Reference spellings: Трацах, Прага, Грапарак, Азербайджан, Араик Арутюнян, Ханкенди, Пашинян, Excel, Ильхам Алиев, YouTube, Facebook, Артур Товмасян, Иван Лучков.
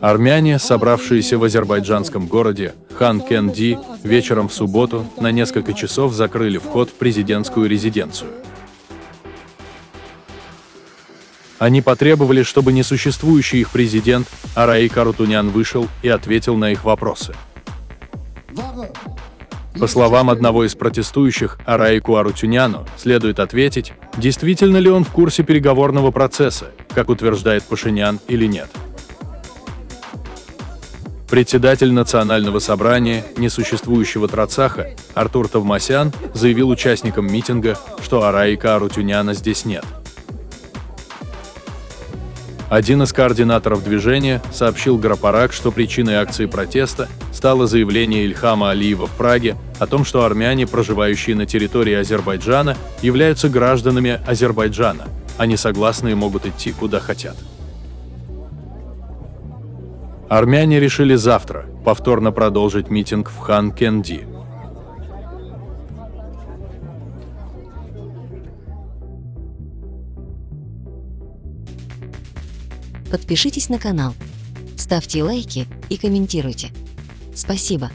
Армяне, собравшиеся в азербайджанском городе Ханкенди, вечером в субботу на несколько часов закрыли вход в президентскую резиденцию. Они потребовали, чтобы несуществующий их президент Араик Арутюнян вышел и ответил на их вопросы. По словам одного из протестующих, Араику Арутюняну следует ответить, действительно ли он в курсе переговорного процесса, как утверждает Пашинян, или нет. Председатель национального собрания несуществующего Трацаха Артур Товмасян заявил участникам митинга, что Араика Арутюняна здесь нет. Один из координаторов движения сообщил Грапарак, что причиной акции протеста стало заявление Ильхама Алиева в Праге о том, что армяне, проживающие на территории Азербайджана, являются гражданами Азербайджана, а несогласные могут идти куда хотят. Армяне решили завтра повторно продолжить митинг в Ханкенди. Подпишитесь на канал, ставьте лайки и комментируйте. Спасибо.